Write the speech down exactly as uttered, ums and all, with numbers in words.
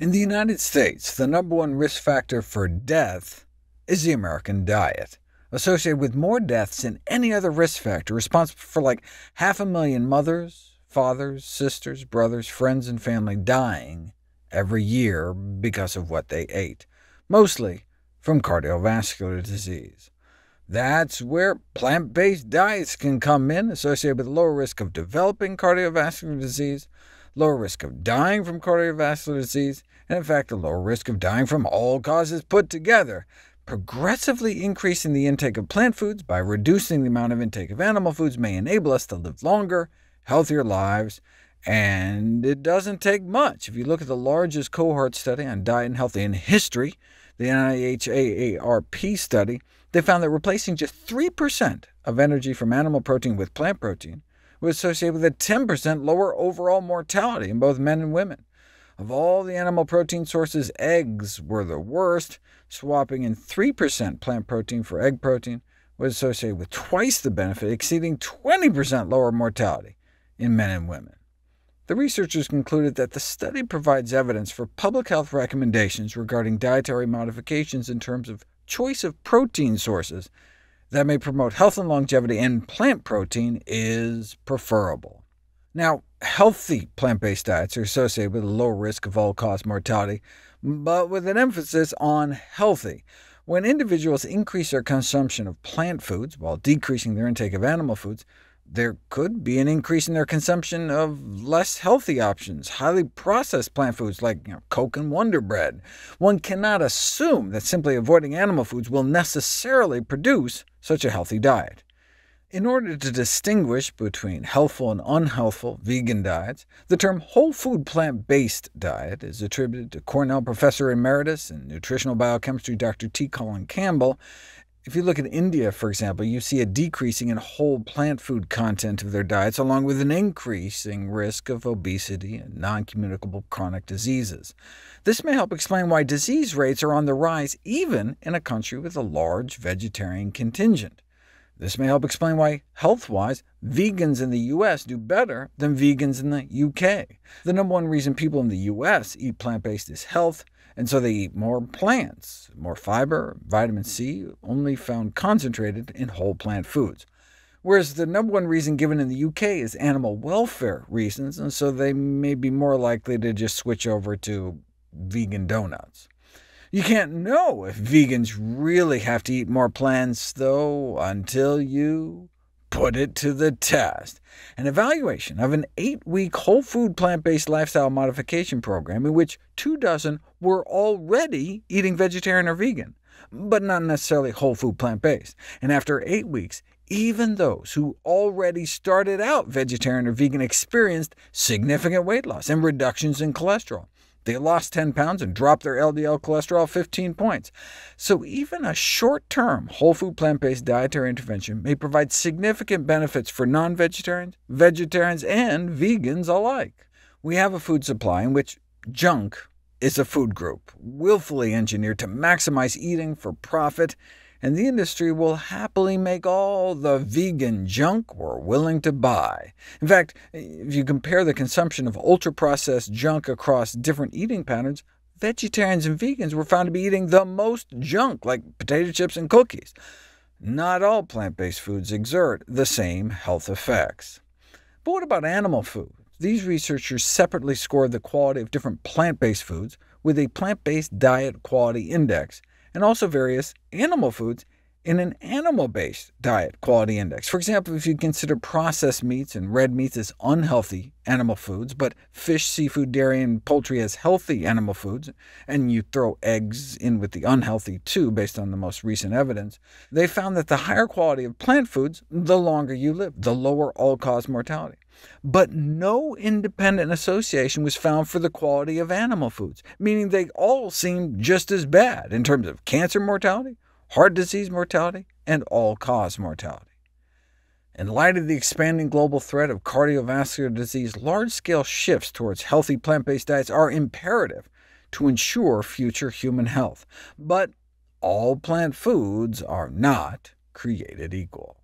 In the United States, the number one risk factor for death is the American diet, associated with more deaths than any other risk factor, responsible for like half a million mothers, fathers, sisters, brothers, friends, and family dying every year because of what they ate, mostly from cardiovascular disease. That's where plant-based diets can come in, associated with lower risk of developing cardiovascular disease, lower risk of dying from cardiovascular disease, and in fact a lower risk of dying from all causes put together, progressively increasing the intake of plant foods by reducing the amount of intake of animal foods may enable us to live longer, healthier lives, and it doesn't take much. If you look at the largest cohort study on diet and health in history, the N I H A A R P study, they found that replacing just three percent of energy from animal protein with plant protein was associated with a ten percent lower overall mortality in both men and women. Of all the animal protein sources, eggs were the worst. Swapping in three percent plant protein for egg protein was associated with twice the benefit, exceeding twenty percent lower mortality in men and women. The researchers concluded that the study provides evidence for public health recommendations regarding dietary modifications in terms of choice of protein sources that may promote health and longevity, and plant protein is preferable. Now, healthy plant-based diets are associated with a low risk of all-cause mortality, but with an emphasis on healthy. When individuals increase their consumption of plant foods while decreasing their intake of animal foods, there could be an increase in their consumption of less healthy options, highly processed plant foods like you know, Coke and Wonder Bread. One cannot assume that simply avoiding animal foods will necessarily produce such a healthy diet. In order to distinguish between healthful and unhealthful vegan diets, the term whole food plant-based diet is attributed to Cornell professor emeritus and nutritional biochemistry Doctor T. Colin Campbell. If you look at India, for example, you see a decreasing in whole plant food content of their diets, along with an increasing risk of obesity and non-communicable chronic diseases. This may help explain why disease rates are on the rise, even in a country with a large vegetarian contingent. This may help explain why, health-wise, vegans in the U S do better than vegans in the U K. The number one reason people in the U S eat plant-based is health, and so they eat more plants, more fiber, vitamin C, only found concentrated in whole plant foods. Whereas the number one reason given in the U K is animal welfare reasons, and so they may be more likely to just switch over to vegan donuts. You can't know if vegans really have to eat more plants, though, until you put it to the test. An evaluation of an eight-week whole food plant-based lifestyle modification program in which two dozen were already eating vegetarian or vegan, but not necessarily whole food plant-based. And after eight weeks, even those who already started out vegetarian or vegan experienced significant weight loss and reductions in cholesterol. They lost ten pounds and dropped their L D L cholesterol fifteen points. So even a short-term whole food plant-based dietary intervention may provide significant benefits for non-vegetarians, vegetarians, and vegans alike. We have a food supply in which junk is a food group, willfully engineered to maximize eating for profit, and the industry will happily make all the vegan junk we're willing to buy. In fact, if you compare the consumption of ultra-processed junk across different eating patterns, vegetarians and vegans were found to be eating the most junk, like potato chips and cookies. Not all plant-based foods exert the same health effects. But what about animal food? These researchers separately scored the quality of different plant-based foods with a plant-based diet quality index, and also various animal foods in an animal-based diet quality index. For example, if you consider processed meats and red meats as unhealthy animal foods, but fish, seafood, dairy, and poultry as healthy animal foods, and you throw eggs in with the unhealthy too, based on the most recent evidence, they found that the higher quality of plant foods, the longer you live, the lower all-cause mortality. But no independent association was found for the quality of animal foods, meaning they all seemed just as bad in terms of cancer mortality, heart disease mortality, and all-cause mortality. In light of the expanding global threat of cardiovascular disease, large-scale shifts towards healthy plant-based diets are imperative to ensure future human health. But all plant foods are not created equal.